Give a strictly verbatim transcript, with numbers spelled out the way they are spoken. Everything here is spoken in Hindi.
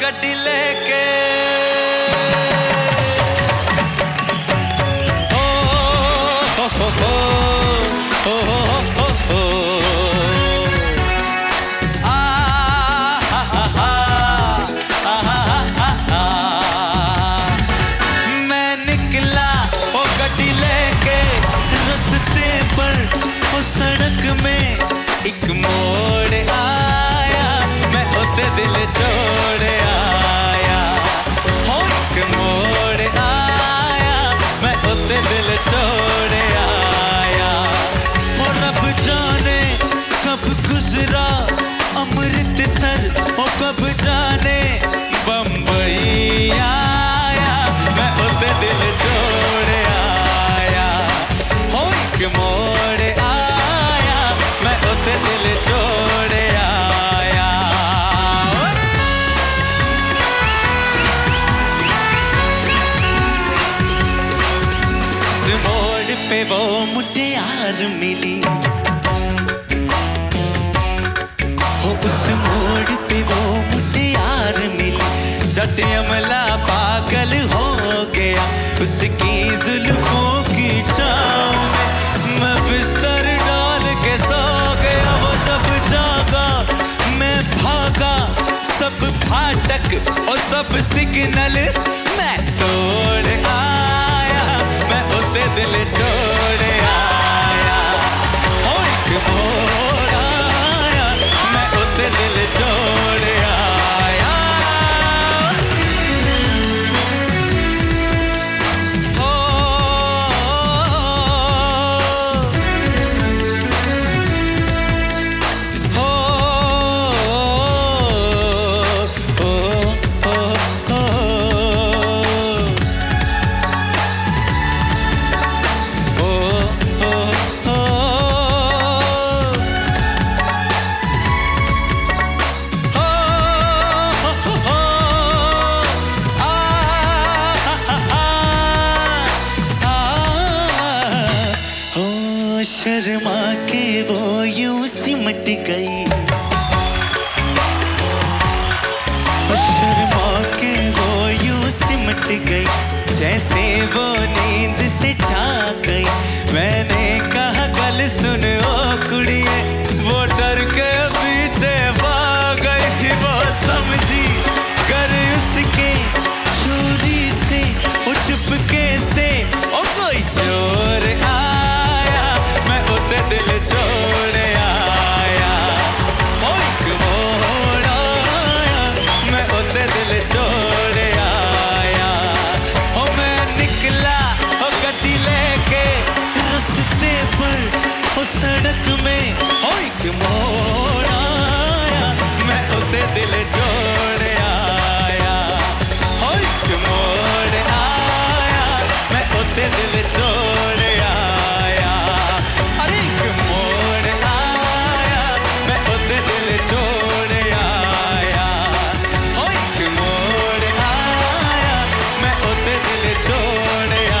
गड्डी लेके ओ हो हो हो हो हो हो आ हा हा हा आ हा हा हा मैं निकला ओ गड्डी लेके रस्ते पर ओ सड़क में एक मोड़ आया मैं होते दिल छोड़ आया हो एक मोड़ आया मैं होते दिल छोड़ आया हो रब जाने कब गुजरा अमृतसर हो कब जाने बम्बई आया मैं होते दिल छोड़ आया हो एक मोड़ आया मैं होते दिल छोड़ आया। मोड़ पे वो मुझे यार मिली हो उस मोड़ पे वो मुझे यार मिली जट अमला पागल हो गया उसकी जुल्फों की छाँव में मैं बिस्तर डाल के सो गया। वो जब जागा मैं भागा सब फाटक और सब सिग्नल मैं तोड़ आया मैं होते दिल छोड़ आया हो एक मोड़ आया मैं होते दिल छोड़ आया ओ, ओ, ओ, ओ, ओ, ओ, ओ, ओ। ओ ओ ओ ओ हो आ हो शर्मा के वो यूं सिमट गई शर्मा के वो यूं सिमट गई जैसे वो नींद से जाग गई। मैंने कहा गल सुन ओ कुड़िए वो डर के पीछे भाग गई वो समझी कर उसके चोरी से ओ चुपके से ओ कोई चोर आया मैं होते दिल छोड़ आया ओ एक मोड़ आया मैं होते दिल छोड़ आया ओ मैं निकला ओ गड्डी लेके रस्ते पर ओ सड़क में ओ एक मोड़ आया मैं होते दिल छोड़ आया ओ एक मोड़ आया मैं होते दिल छोड़ आया अरे एक मोड़ आया मैं होते दिल छोड़ आया ओ एक मोड़ आया मैं होते दिल छोड़ आया।